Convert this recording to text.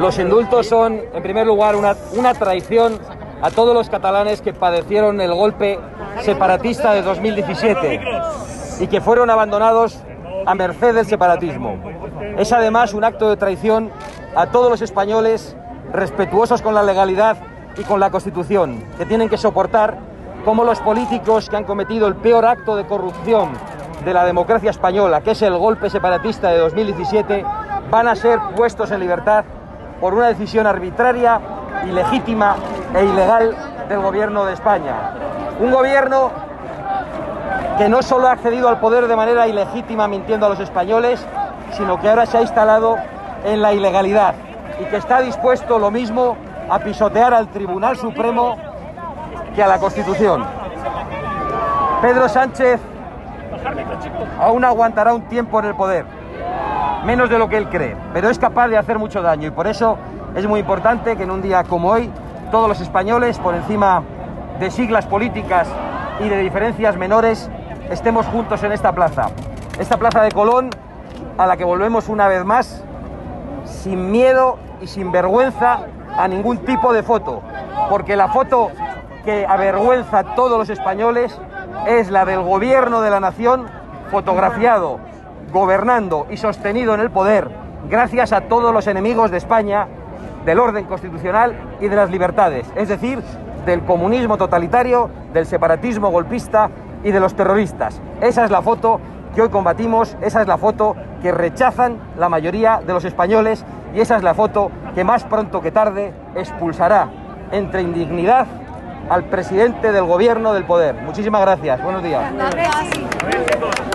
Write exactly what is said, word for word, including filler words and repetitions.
Los indultos son, en primer lugar, una, una traición a todos los catalanes que padecieron el golpe separatista de dos mil diecisiete y que fueron abandonados a merced del separatismo. Es además un acto de traición a todos los españoles respetuosos con la legalidad y con la Constitución, que tienen que soportar cómo los políticos que han cometido el peor acto de corrupción de la democracia española, que es el golpe separatista de dos mil diecisiete, van a ser puestos en libertad por una decisión arbitraria, ilegítima e ilegal del Gobierno de España. Un gobierno que no solo ha accedido al poder de manera ilegítima mintiendo a los españoles, sino que ahora se ha instalado en la ilegalidad y que está dispuesto lo mismo a pisotear al Tribunal Supremo que a la Constitución. Pedro Sánchez aún aguantará un tiempo en el poder, menos de lo que él cree, pero es capaz de hacer mucho daño, y por eso es muy importante que en un día como hoy todos los españoles, por encima de siglas políticas y de diferencias menores, estemos juntos en esta plaza, esta plaza de Colón, a la que volvemos una vez más sin miedo y sin vergüenza a ningún tipo de foto, porque la foto que avergüenza a todos los españoles es la del gobierno de la nación, fotografiado, gobernando y sostenido en el poder gracias a todos los enemigos de España, del orden constitucional y de las libertades, es decir, del comunismo totalitario, del separatismo golpista y de los terroristas. Esa es la foto que hoy combatimos, esa es la foto que rechazan la mayoría de los españoles y esa es la foto que más pronto que tarde expulsará entre indignidad al presidente del gobierno del poder. Muchísimas gracias. Buenos días.